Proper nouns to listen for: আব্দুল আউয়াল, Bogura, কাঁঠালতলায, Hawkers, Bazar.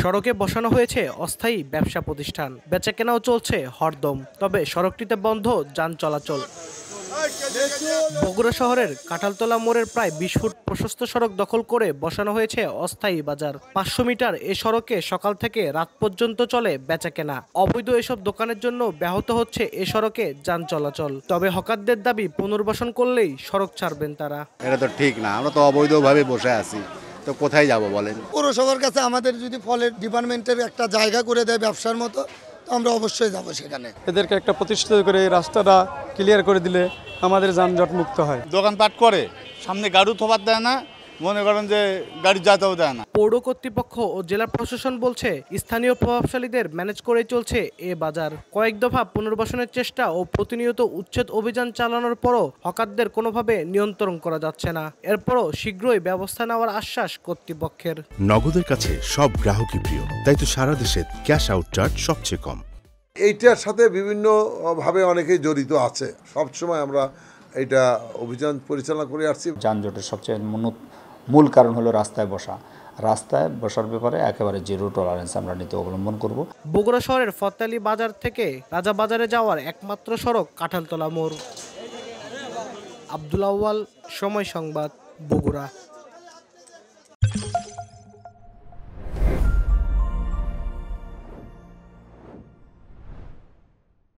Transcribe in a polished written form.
সড়কে বসানো হয়েছে অস্থায়ী ব্যবসা প্রতিষ্ঠান, বেচাকেনাও চলছে হরদম। তবে সড়কটিতে বন্ধ যান চলাচল। বগুড়া শহরের কাঁঠালতলা মোড়ের প্রায় ২০ ফুট প্রশস্ত সড়ক দখল করে বসানো হয়েছে অস্থায়ী বাজার। ৫০০ মিটার এ সড়কে সকাল থেকে রাত পর্যন্ত চলে বেচাকেনা। অবৈধ এসব দোকানের জন্য ব্যাহত হচ্ছে এ সড়কে যান চলাচল। তবে হকারদের দাবি, পুনর্বাসন করলেই সড়ক ছাড়বেন তারা। এটা তো ঠিক না, আমরা তো অবৈধভাবে বসে আছি, তো কোথায় যাব বলেন? পৌরসভার কাছে আমাদের যদি ফলের ডিপার্টমেন্টের একটা জায়গা করে দেয় ব্যবসার মতো, তো আমরা অবশ্যই যাব সেখানে। এদেরকে একটা প্রতিষ্ঠিত করে রাস্তাটা ক্লিয়ার করে দিলে আমাদের যানজট মুক্ত হয়। দোকানপাট করে, সামনে গাড়ি থোপার দেয় না, মনে করেন যে গাড়ি যাতায়াত দেয় না। পৌর কর্তৃপক্ষ ও জেলা প্রশাসন বলছে, স্থানীয় প্রভাবশালীদের ম্যানেজ করেই চলছে এ বাজার। কয়েক দফা পুনর্বাসনের চেষ্টা ও প্রতিনিয়ত উচ্ছেদ অভিযান চালানোর পরও হকারদের কোনোভাবে নিয়ন্ত্রণ করা যাচ্ছে না। এরপরও শীঘ্রই ব্যবস্থা নেওয়ার আশ্বাস কর্তৃপক্ষের। নগদের কাছে সব গ্রাহকই প্রিয়, তাই তো সারা দেশে ক্যাশ আউট চার্জ সবচেয়ে কম। এইটার সাথে বিভিন্নভাবে অনেকেই জড়িত আছে। সবসময় আমরা এটা অভিযান পরিচালনা করে আসছি। যানজটের সবচেয়ে মূল কারণ হলো রাস্তায় বসা। রাস্তায় বসার ব্যাপারে একেবারে জিরো টলারেন্স আমরা নীতি অবলম্বন করব। বগুড়া শহরের ফতেয়ালী বাজার থেকে রাজা বাজারে যাওয়ার একমাত্র সড়ক কাঁঠালতলা মোড়। আব্দুল আউয়াল, সময় সংবাদ, বগুড়া।